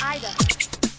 Either.